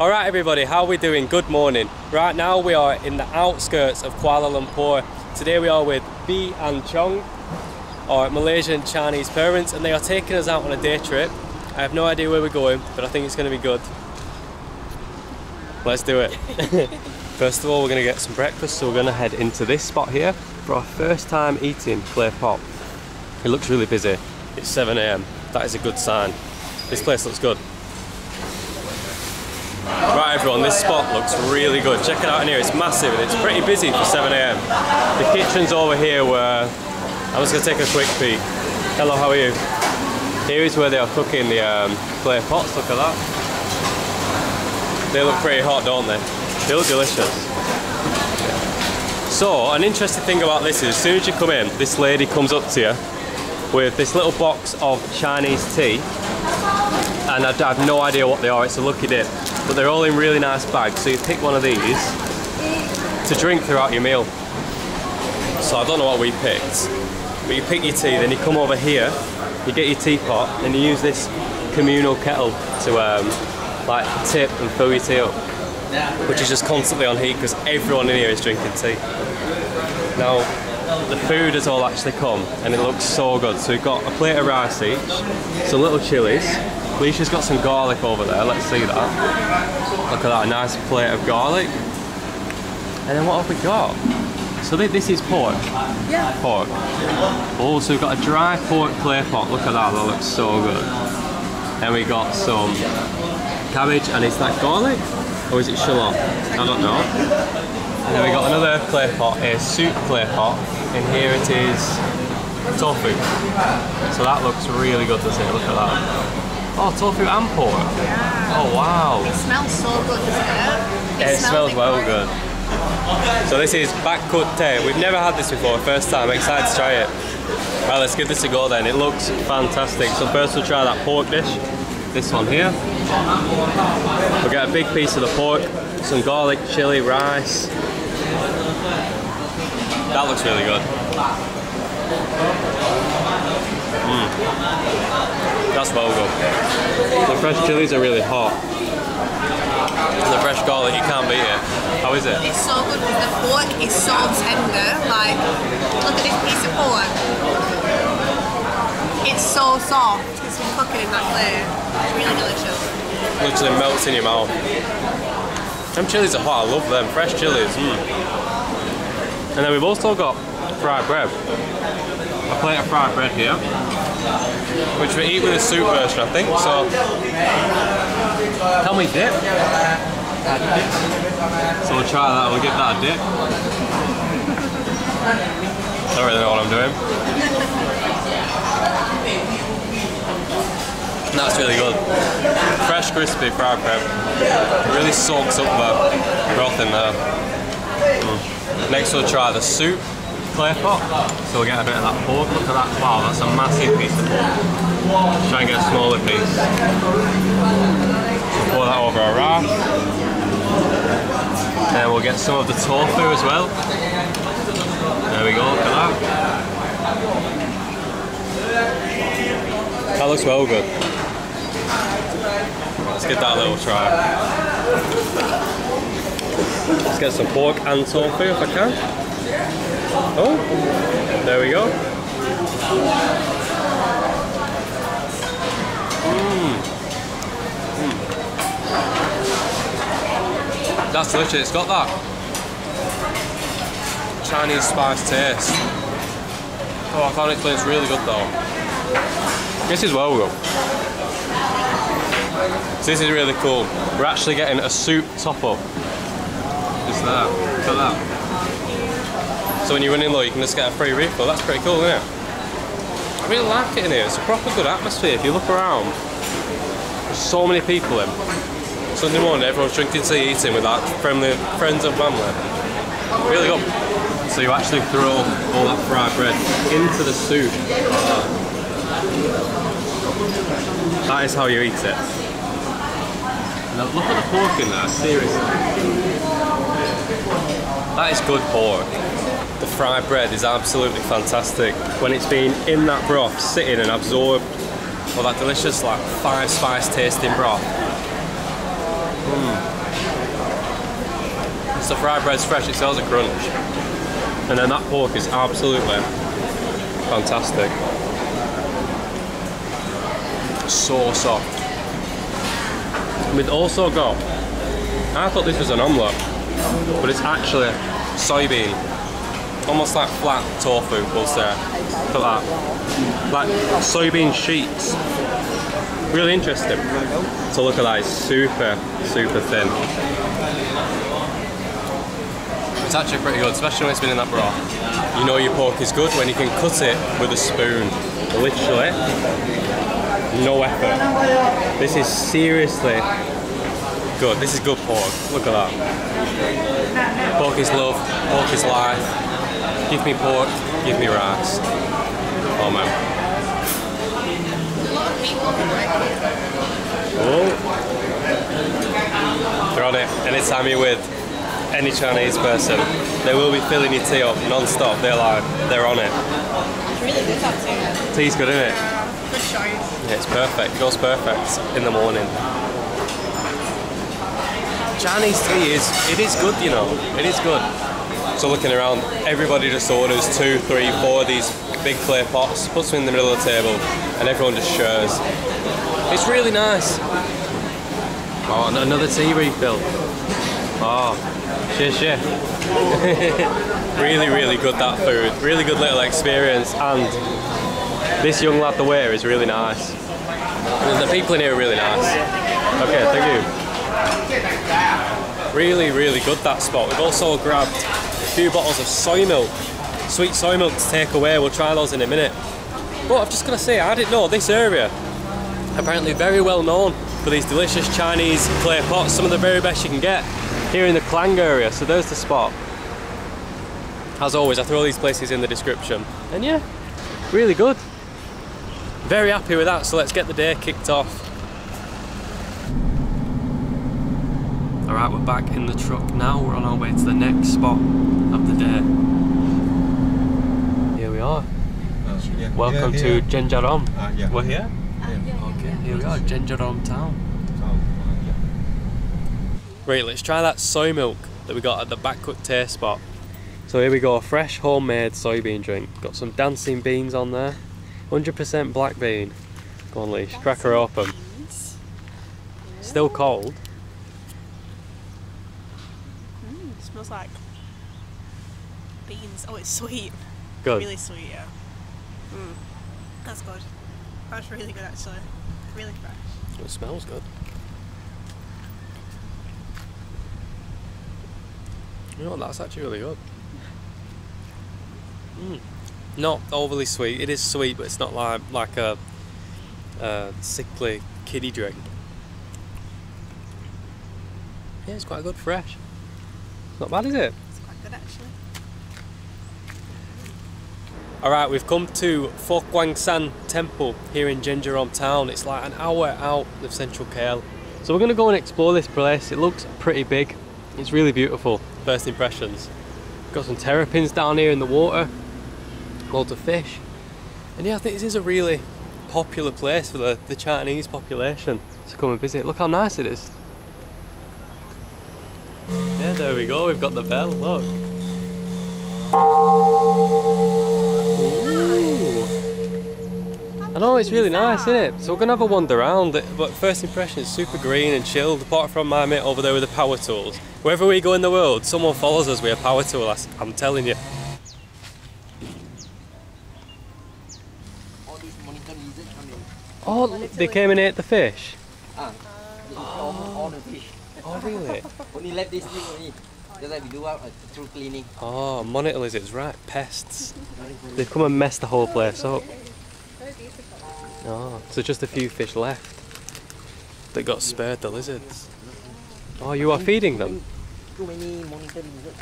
Alright everybody, how are we doing? Good morning. Right now we are in the outskirts of Kuala Lumpur. Today we are with Bee Cheong, our Malaysian Chinese parents, and they are taking us out on a day trip. I have no idea where we're going, but I think it's going to be good. Let's do it. First of all, we're going to get some breakfast, so we're going to head into this spot here for our first time eating clay pot. It looks really busy. It's 7 AM. That is a good sign. This place looks good. Right everyone, this spot looks really good. Check it out in here, it's massive and it's pretty busy for 7 AM. The kitchen's over here where... I'm just going to take a quick peek. Hello, how are you? Here is where they are cooking the clay pots, look at that. They look pretty hot, don't they? They look delicious. So, an interesting thing about this is, as soon as you come in, this lady comes up to you with this little box of Chinese tea. And I have no idea what they are, it's a lucky dip. But they're all in really nice bags, so you pick one of these to drink throughout your meal. So I don't know what we picked, but you pick your tea, then you come over here, you get your teapot, and you use this communal kettle to like tip and fill your tea up, which is just constantly on heat because everyone in here is drinking tea. Now, the food has all actually come, and it looks so good. So we've got a plate of rice each, some little chilies. Leisha's got some garlic over there, let's see that. Look at that, a nice plate of garlic. And then what have we got? So this is pork? Yeah. Pork. Oh, so we've got a dry pork clay pot, look at that, that looks so good. And we got some cabbage, and is that garlic? Or is it shallot? I don't know. And then we got another clay pot, a soup clay pot, and here it is tofu. So that looks really good, doesn't it? Look at that. Oh, tofu and pork? Yeah. Oh, wow. It smells so good, doesn't it? Yeah, it smells well good. So this is Bak Kut Teh. We've never had this before, first time. I'm excited to try it. Right, let's give this a go then. It looks fantastic. So first we'll try that pork dish. This one here. We'll get a big piece of the pork, some garlic, chilli, rice. That looks really good. Mm. That's well good. The fresh chilies are really hot. And the fresh garlic, you can't beat it. How is it? It's so good. The pork is so tender. Like, look at this piece of pork. It's so soft. It's been cooking in that layer. It's really delicious. Literally melts in your mouth. Them chilies are hot. I love them. Fresh chilies. Mm. And then we've also got fried bread. A plate of fried bread here, which we eat with a soup version, I think. So, can we dip? So we'll try that. We'll give that a dip. I don't really know what I'm doing. That's really good. Fresh, crispy fried bread. It really soaks up the broth in there. Mm. Next, we'll try the soup. Clay pot. So we'll get a bit of that pork, look at that, wow, that's a massive piece of pork. Let's try and get a smaller piece. Pour that over our rice. And we'll get some of the tofu as well. There we go, look at that. That looks well good. Let's give that a little try. Let's get some pork and tofu if I can. Oh, there we go. Mm. Mm. That's delicious, it's got that Chinese spice taste. Oh, I can't explain, it's really good though. This is well good. So this is really cool. We're actually getting a soup top up. Just there, look at that. So when you're running low, you can just get a free refill. That's pretty cool, isn't it? I really like it in here. It's a proper good atmosphere. If you look around, there's so many people in. Sunday morning, everyone's drinking tea, eating with like friends and family. Really good. So you actually throw all that fried bread into the soup. That is how you eat it. Now look at the pork in there, seriously. That is good pork. The fried bread is absolutely fantastic. When it's been in that broth, sitting and absorbed all that delicious like five spice tasting broth, So fried bread's fresh, it sells a crunch. And then that pork is absolutely fantastic. So soft. We've also got, I thought this was an omelette, but it's actually soybean. Almost like flat tofu, we'll say. For that. Like soybean sheets. Really interesting. So look at that, it's super, super thin. It's actually pretty good, especially when it's been in that broth. You know your pork is good when you can cut it with a spoon. Literally, no effort. This is seriously good. This is good pork. Look at that. Pork is love, pork is life. Give me pork, give me rice. Oh man. Oh. They're on it. Anytime you're with any Chinese person, they will be filling your tea up non-stop. They're like, they're on it. It's really good tea. Tea's good, isn't it? Good choice. Yeah, it's perfect. It goes perfect in the morning. Chinese tea is good, you know. It is good. So looking around, everybody just orders 2, 3, 4 of these big clay pots, puts them in the middle of the table, and everyone just shares. It's really nice. Oh, another tea refill. Oh, cheers, cheers. Really, really good, that food. Really good little experience, and this young lad, the waiter, is really nice. And the people in here are really nice. Okay, thank you. Really, really good, that spot. We've also grabbed a few bottles of soy milk. Sweet soy milk to take away, we'll try those in a minute. But I'm just going to say, I didn't know this area, apparently very well known for these delicious Chinese clay pots, some of the very best you can get here in the Klang area, so there's the spot. As always, I throw these places in the description. And yeah, really good. Very happy with that, so let's get the day kicked off. Alright, we're back in the truck now, we're on our way to the next spot of the day. Yeah. Welcome to Jenjarom. Yeah. We're here? Okay, here we are, Jenjarom town. Right, let's try that soy milk that we got at the Bak Kut Teh spot. So here we go, a fresh homemade soybean drink. Got some dancing beans on there. 100% black bean. Go on, Leash, crack her open. Still cold. It smells like beans. Oh, it's sweet. Good. Really sweet, yeah. That's good. That's really good actually. Really fresh. It smells good. You know, that's actually really good. Not overly sweet. It is sweet, but it's not like a sickly kiddie drink. Yeah, it's quite good, fresh. Not bad, is it? It's quite good actually. Alright, we've come to Fo Guang Shan Temple here in Jenjarom town. It's like an hour out of central Kale. So we're going to go and explore this place. It looks pretty big. It's really beautiful. First impressions. Got some terrapins down here in the water. Loads of fish. And yeah, I think this is a really popular place for the Chinese population to come and visit. Look how nice it is. Yeah, there we go. We've got the bell. Look. I know, it's really nice, isn't it? So we're going to have a wander around, but first impression is super green and chilled, apart from my mate over there with the power tools. Wherever we go in the world, someone follows us with a power tool, I'm telling you. Oh, they came and ate the fish? Oh, really? Only left this thing only. We do our through cleaning. Oh, monitor lizards, right, pests. They've come and messed the whole place up. Oh, so just a few fish left that got spared the lizards. Oh, you are feeding them? Too many monitor lizards.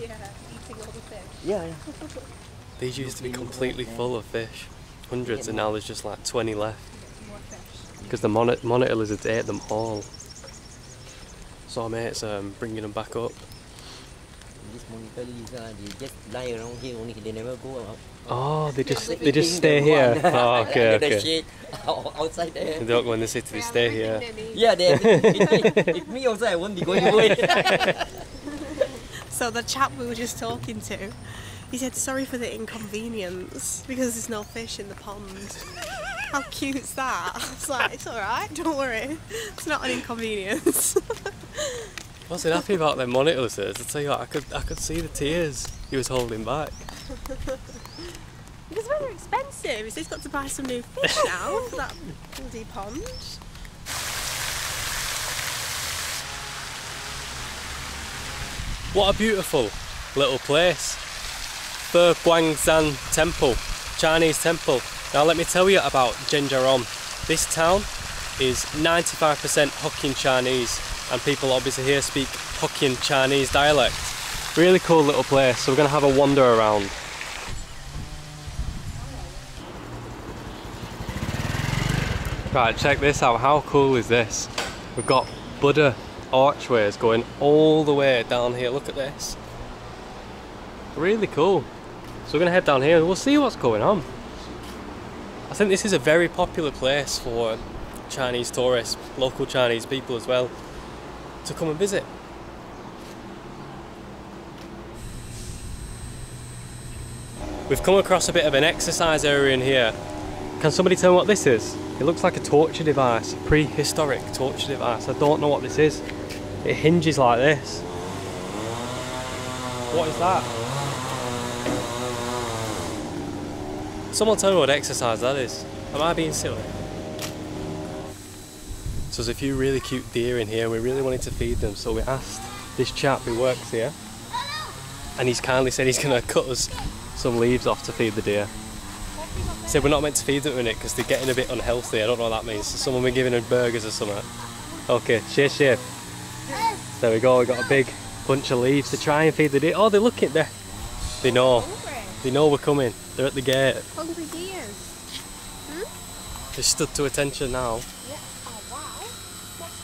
Yeah, eating all the fish. Yeah. These used to be completely full of fish. Hundreds, and now there's just like 20 left. Because the monitor lizards ate them all. So our mate's bringing them back up. this monopoly, they just lie around here only, they never go out. Oh, they just stay here. Oh, okay, okay. The shade outside there. The dog want to say to stay here. Yeah, if me outside, I won't be going away. So the chap we were just talking to, he said sorry for the inconvenience because there's no fish in the pond. How cute's that? I was like, it's alright, don't worry. It's not an inconvenience. I wasn't happy about them monitors. I tell you what, I could see the tears he was holding back. Because they're expensive, he's just got to buy some new fish now for that bloody pond. What a beautiful little place. Fo Guang Shan Temple, Chinese temple. Now let me tell you about Jenjarom. This town is 95% Hokkien Chinese, and people obviously here speak Hokkien Chinese dialect. Really cool little place, so we're going to have a wander around. Right, check this out, how cool is this? We've got Buddha archways going all the way down here, look at this. Really cool. So we're going to head down here and we'll see what's going on. I think this is a very popular place for Chinese tourists, local Chinese people as well, to come and visit. We've come across a bit of an exercise area in here. Can somebody tell me what this is? It looks like a torture device, a prehistoric torture device. I don't know what this is. It hinges like this. What is that? Someone tell me what exercise that is. Am I being silly? So there's a few really cute deer in here and we really wanted to feed them, so we asked this chap who works here and he's kindly said he's going to cut us some leaves off to feed the deer. He said we're not meant to feed them in it because they're getting a bit unhealthy, I don't know what that means. So someone been giving them burgers or something. Okay, cheers, cheers. There we go, we got a big bunch of leaves to try and feed the deer. Oh, they look at there. They know. They know we're coming. They're at the gate. Hungry deers. Hmm? They stood to attention now. Yeah. Oh wow. What's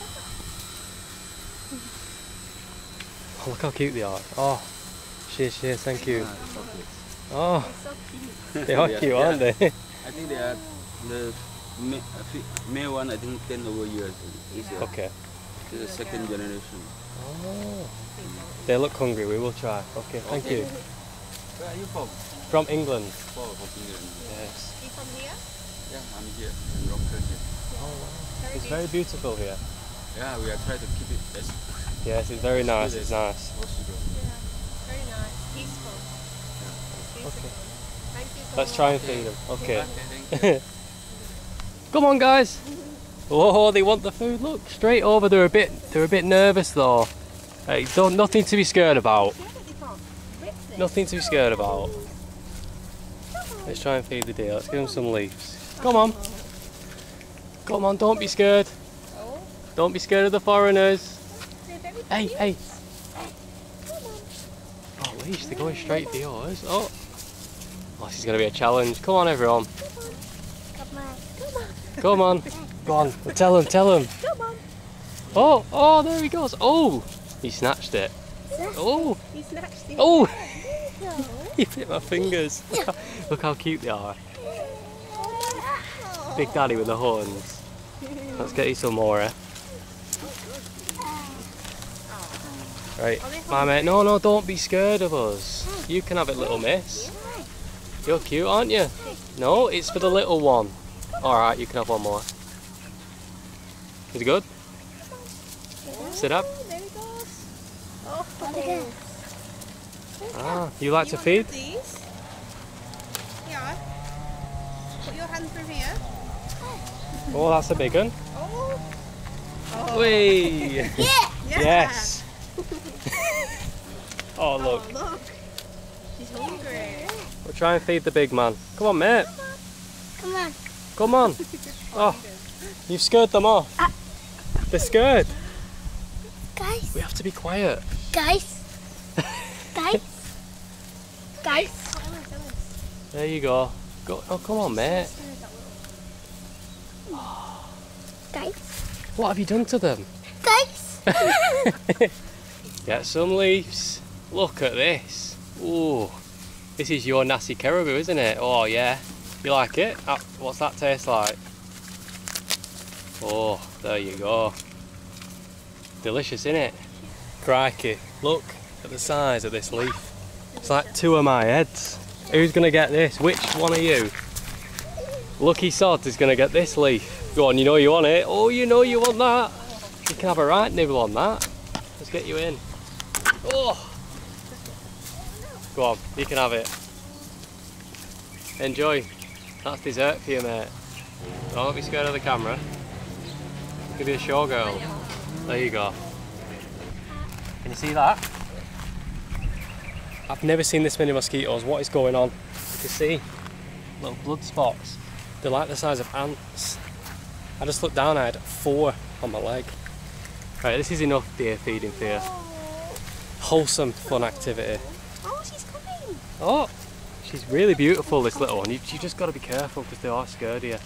that? Oh, look how cute they are. Oh. Cheers, cheers. Thank you. Oh. They're so cute. They are cute, yeah. Aren't they? I think they are the male one. I think 10 over years. Okay. It's the second generation. Oh. They look hungry. We will try. Okay. Thank you. Where are you from? From England. Oh, from England. Yes. Are you from here? Yeah, I'm here. I'm from Turkey. Oh, wow. It's very beautiful here. Yeah, we are trying to keep it best. Yes, it's very nice. It's nice. Yeah, very nice. Peaceful. Yeah. Peaceful. Okay. Thank you so much. Let's try and feed them. Okay. Thank you. Come on, guys. Oh, they want the food. Look, straight over. They're a bit nervous though. Hey, nothing to be scared about. Nothing to be scared about. Let's try and feed the deer. Let's give them some leaves. Come on. Come on, don't be scared. Don't be scared of the foreigners. Hey, hey. Oh, leash, they're going straight for yours. Oh. Oh, this is going to be a challenge. Come on, everyone. Come on. Go on. Tell them. Oh, oh, there he goes. Oh, he snatched it. Oh. He snatched it. Oh. He bit my fingers. Look how cute they are. Big Daddy with the horns. Let's get you some more. Right, my mate. No, don't be scared of us. You can have it, little miss. You're cute, aren't you? No, it's for the little one. Alright, you can have one more. Is it good? Sit up. Ah, you like to feed? These? Yeah. Put your hand through here. Oh, that's a big one. Oh. Oh. Whee. Yeah. Yes. Oh, look. Oh, look. She's hungry. We'll try and feed the big man. Come on, mate. Come on. Oh, you've scared them off. They're scared. Guys. We have to be quiet. Guys. There you go. Oh, come on, mate. Guys. What have you done to them? Guys. Get some leaves. Look at this. Ooh, this is your nasi kerabu, isn't it? Oh yeah. You like it? What's that taste like? Oh, there you go. Delicious, isn't it? Crikey, look at the size of this leaf. It's like two of my heads. Who's gonna get this? Which one of you? Lucky sod is gonna get this leaf. Go on, you know you want it. Oh, you know you want that. You can have a right nibble on that. Let's get you in. Oh! Go on, you can have it. Enjoy. That's dessert for you, mate. Don't be scared of the camera. You could be a showgirl. There you go. Can you see that? I've never seen this many mosquitoes. What is going on? You can see little blood spots. They're like the size of ants. I just looked down, I had 4 on my leg. Right, this is enough deer feeding for you. Wholesome, fun activity. Oh, she's coming! Oh! She's really beautiful, this little one. You just got to be careful because they are scared of you.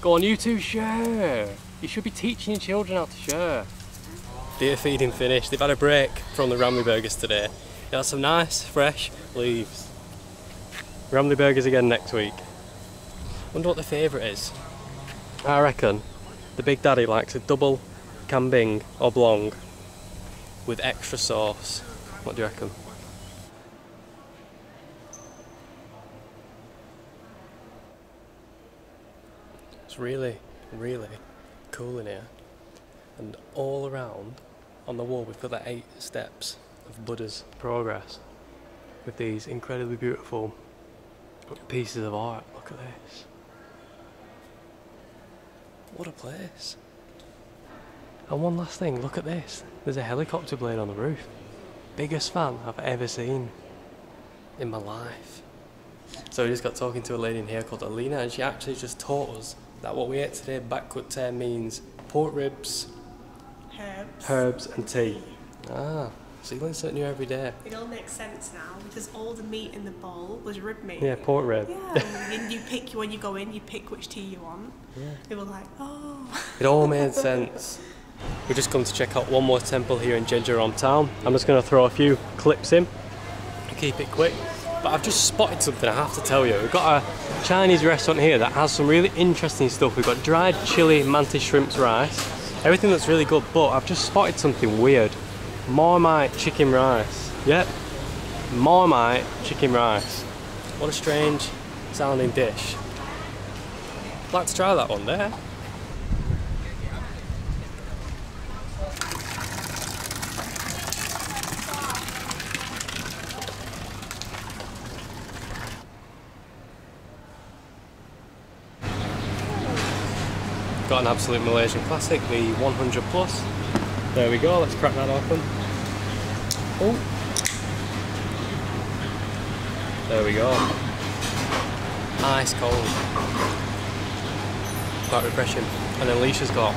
Go on, you two, share! You should be teaching your children how to share. Deer feeding finished. They've had a break from the Ramley burgers today. They had some nice, fresh leaves. Ramley burgers again next week. Wonder what the favourite is. I reckon the Big Daddy likes a double kambing oblong with extra sauce. What do you reckon? It's really, really cool in here. And all around on the wall we've got the 8 steps of Buddha's progress with these incredibly beautiful pieces of art. Look at this. What a place. And one last thing, look at this. There's a helicopter blade on the roof. Biggest fan I've ever seen in my life. So we just got talking to a lady in here called Alina, and she actually just taught us that what we ate today, Bak Kut Teh, means pork ribs, herbs and tea. Ah, so you learn something new every day. It all makes sense now because all the meat in the bowl was rib meat. Yeah, pork rib. Yeah, and you pick, when you go in, you pick which tea you want. Yeah. They were like, oh. It all made sense. We've just come to check out one more temple here in Jenjarom town. I'm just going to throw a few clips in to keep it quick. But I've just spotted something I have to tell you. We've got a Chinese restaurant here that has some really interesting stuff. We've got dried chili, mantis shrimps, rice. Everything that's really good, but I've just spotted something weird. Marmite chicken rice. Yep, Marmite chicken rice. What a strange sounding dish. I'd like to try that one there. Got an absolute Malaysian classic, the 100 plus. There we go, let's crack that open. Oh, there we go. Ice cold. Quite refreshing. And then Alicia's got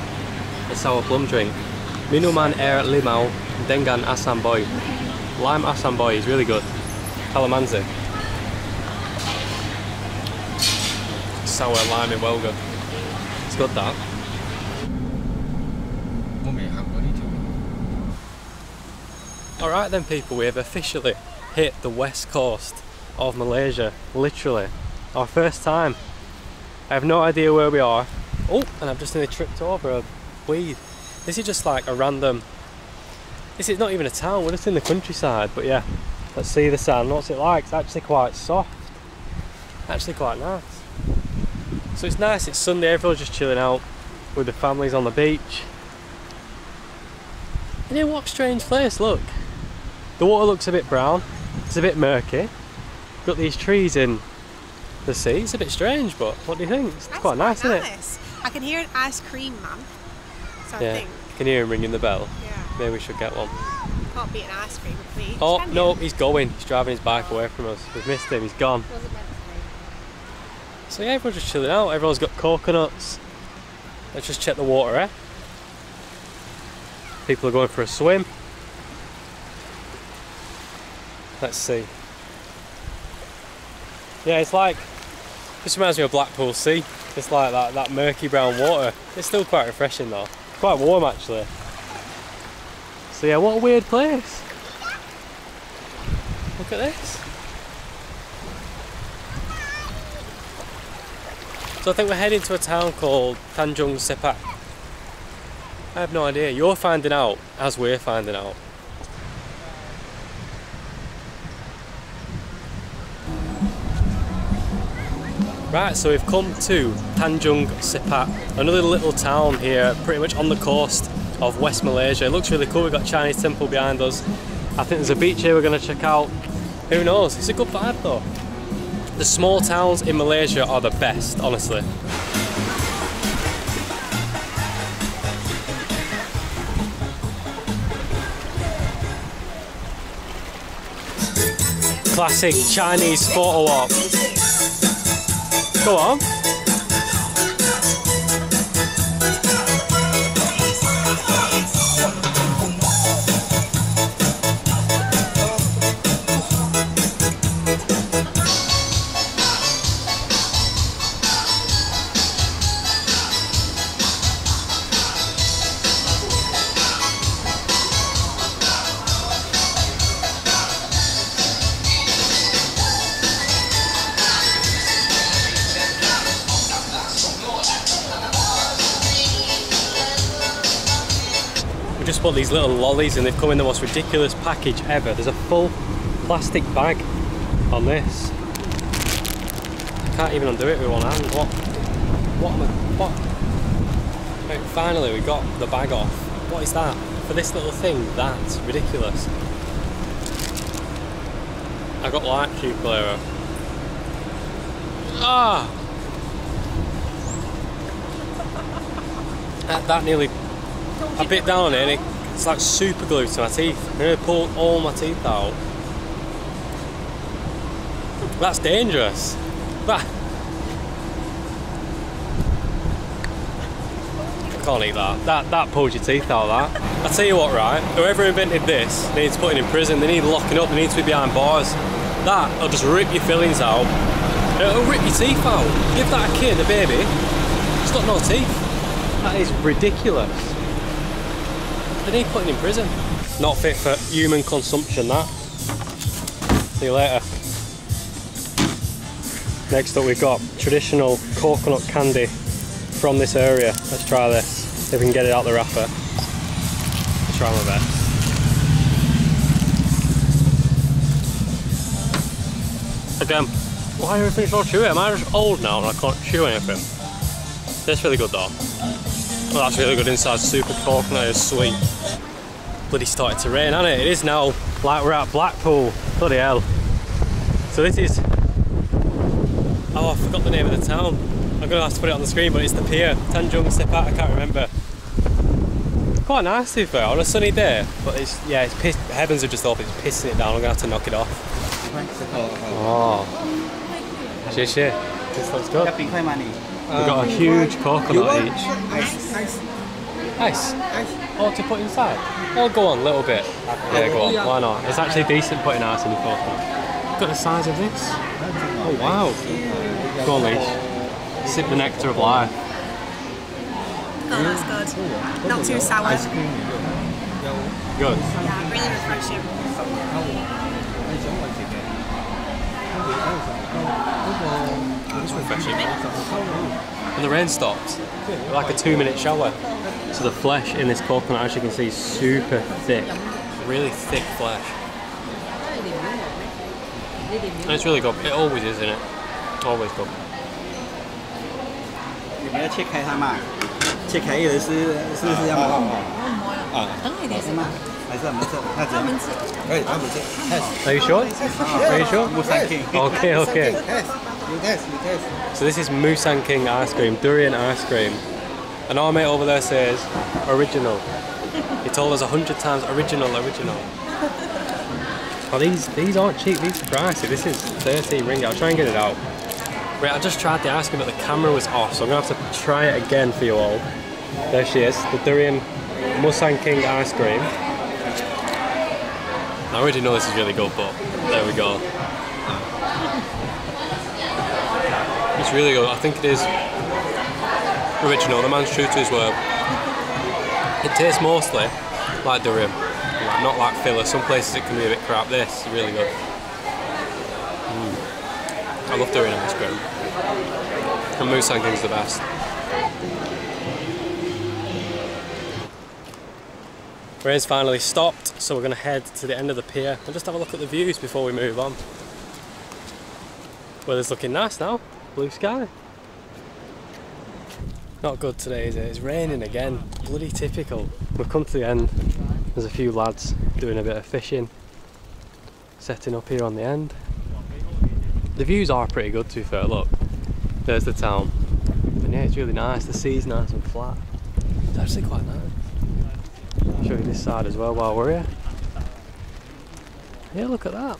a sour plum drink. Minuman air er limau dengan asam boy. Lime asam boy is really good. Calamansi. Sour lime and well good. It's got that. Alright then people, we have officially hit the west coast of Malaysia, literally. Our first time. I have no idea where we are. Oh, and I've just nearly tripped over a weed. This is just like a random... This is not even a town, we're just in the countryside, but yeah. Let's see the sand, what's it like? It's actually quite soft. Actually quite nice. So it's nice, it's Sunday, everyone's just chilling out with the families on the beach. And then what a strange place, look. The water looks a bit brown, it's a bit murky. Got these trees in the sea, it's a bit strange, but what do you think? It's quite nice, isn't it? I can hear an ice cream man, so yeah, I think. You can hear him ringing the bell. Yeah. Maybe we should get one. Can't beat an ice cream, please. Oh, no, he's going. He's driving his bike away from us. We've missed him, he's gone. So yeah, everyone's just chilling out, everyone's got coconuts. Let's just check the water, eh? People are going for a swim. Let's see. Yeah, it's like, this reminds me of Blackpool Sea. It's like that murky brown water. It's still quite refreshing though. Quite warm actually. So yeah, what a weird place. Look at this. So I think we're heading to a town called Tanjung Sepat. I have no idea. You're finding out as we're finding out. Right, so we've come to Tanjung Sepat, another little town here, pretty much on the coast of West Malaysia. It looks really cool. We've got a Chinese temple behind us. I think there's a beach here we're going to check out. Who knows? It's a good vibe though. The small towns in Malaysia are the best, honestly. Classic Chinese photo op. Go on. Just bought these little lollies and they've come in the most ridiculous package ever. There's a full plastic bag on this. I can't even undo it with one hand. What? Right, finally we got the bag off. What is that? For this little thing, that's ridiculous. I got light tube clearer. Ah! That nearly... I bit down on it and it's like super glued to my teeth. I'm going to pull all my teeth out. That's dangerous. I can't eat that. That pulls your teeth out, that. I tell you what, right, whoever invented this needs putting in prison. They need locking up, they need to be behind bars. That'll just rip your fillings out. It'll rip your teeth out. Give that a kid, a baby, it's got no teeth. That is ridiculous. They need putting in prison. Not fit for human consumption, that. See you later. Next up we've got traditional coconut candy from this area. Let's try this, see if we can get it out the wrapper. Let's try my best. Again, why do everything so chewy? Am I just old now and I can't chew anything? Tastes really good though. Well, that's really good inside, super coconut, it's sweet. Bloody started to rain, hasn't it? It is now, like we're at Blackpool. Bloody hell. So this is... oh, I forgot the name of the town. I'm going to have to put it on the screen, but it's the pier. Tanjung Sepat, I can't remember. Quite nice to be fair, on a sunny day. But it's, yeah, it's pissed. The heavens are just up, it's pissing it down. I'm going to have to knock it off. Oh. Cheers, cheers. This looks good. We've got a huge coconut each. Ice. Or to put inside? Oh, go on, a little bit. Yeah, go on, why not? It's actually decent putting ice in the coconut. Look at the size of this. Oh, wow. Go on, Leash. Sip the nectar of life. Oh, that's good. Not too sour. Ice cream. Good. Yeah, really refreshing. It's refreshing. When the rain stops, like a 2-minute shower. So the flesh in this coconut, as you can see, is super thick. Really thick flesh. And it's really good. It always is, isn't it? Always good. Are you sure? Are you sure? Musang King. Okay, okay. So this is Musang King ice cream, durian ice cream. And our mate over there says, original. He told us 100 times, original. Oh, these aren't cheap, these are pricey. This is 13 ringgit, I'll try and get it out. Right, I just tried the ice cream but the camera was off, so I'm going to have to try it again for you all. There she is, the durian Musang King ice cream. I already know this is really good, but there we go. It's really good. I think it is original. The man's true to his word. It tastes mostly like durian, not like filler. Some places it can be a bit crap. This is really good. I love durian ice cream. And Musang King's the best. Rain's finally stopped, so we're going to head to the end of the pier and just have a look at the views before we move on. Weather's looking nice now, blue sky. Not good today, is it? It's raining again, bloody typical. We've come to the end, there's a few lads doing a bit of fishing, setting up here on the end. The views are pretty good to be fair, look, there's the town. And yeah, it's really nice, the sea's nice and flat, it's actually quite nice. Show you this side as well while we're here. Yeah, look at that.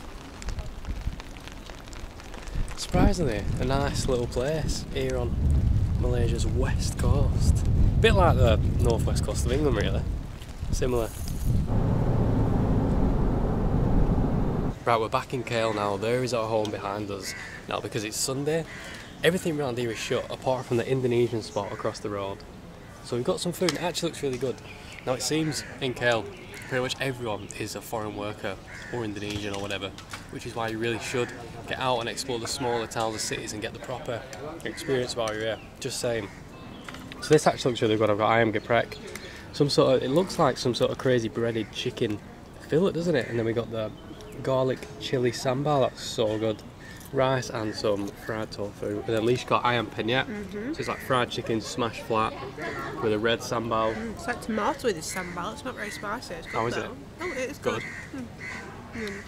Surprisingly, a nice little place here on Malaysia's west coast. A bit like the northwest coast of England, really. Similar. Right, we're back in Kale now. There is our home behind us. Now, because it's Sunday, everything around here is shut apart from the Indonesian spot across the road. So we've got some food and it actually looks really good. Now it seems in KL pretty much everyone is a foreign worker or Indonesian or whatever, which is why you really should get out and explore the smaller towns and cities and get the proper experience while you're here. Just saying. So this actually looks really good. I've got ayam geprek, it looks like some sort of crazy breaded chicken fillet, doesn't it? And then we got the garlic chili sambal, that's so good. Rice and some fried tofu, and then Lee's got ayam penyet, so it's like fried chicken smashed flat with a red sambal. It's like tomato with this sambal, it's not very spicy. It's good. How is it? Oh, it is good.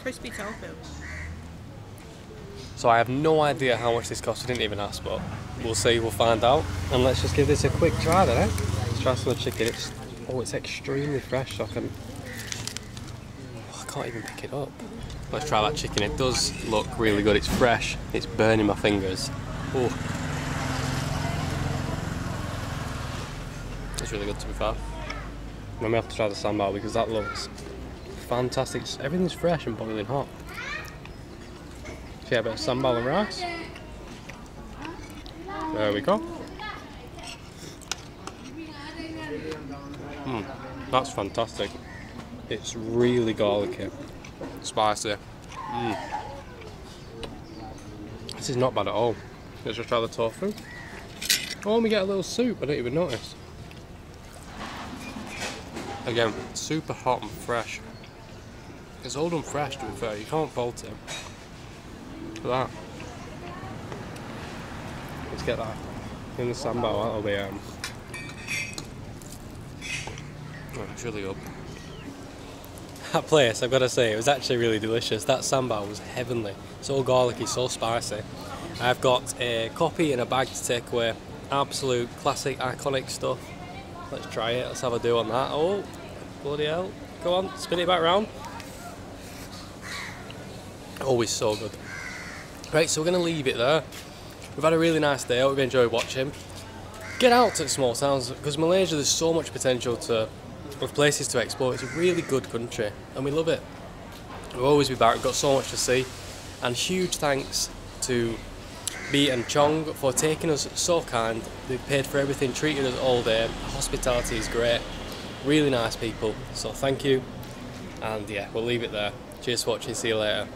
Crispy tofu. So I have no idea how much this costs, I didn't even ask, but we'll see, we'll find out. And let's just give this a quick try then, eh? Let's try some of the chicken. It's extremely fresh, so I can't even pick it up. Let's try that chicken, it does look really good, it's fresh, it's burning my fingers. Ooh. It's really good to be fair. I'm going to have to try the sambal because that looks fantastic, everything's fresh and boiling hot. So yeah, a bit of sambal and rice. There we go. That's fantastic. It's really garlicky. Spicy. This is not bad at all. Let's just try the tofu. Oh, and we get a little soup, I didn't even notice. Again, super hot and fresh. It's all done fresh to be fair, you can't fault it. Look at that. Let's get that in the sambal, that'll be it's really good. That place, I've got to say, it was actually really delicious. That sambal was heavenly. So garlicky, so spicy. I've got a copy in a bag to take away. Absolute classic, iconic stuff. Let's try it. Let's have a do on that. Oh, bloody hell! Go on, spin it back round. Always so good. Right, so we're gonna leave it there. We've had a really nice day. I hope you've enjoyed watching. Get out to the small towns because Malaysia, there's so much potential to. With places to explore, it's a really good country and we love it. We'll always be back, we've got so much to see. And huge thanks to Bee Cheong for taking us so kind. They paid for everything, treated us all day. Hospitality is great, really nice people. So thank you. And yeah, we'll leave it there. Cheers for watching, see you later.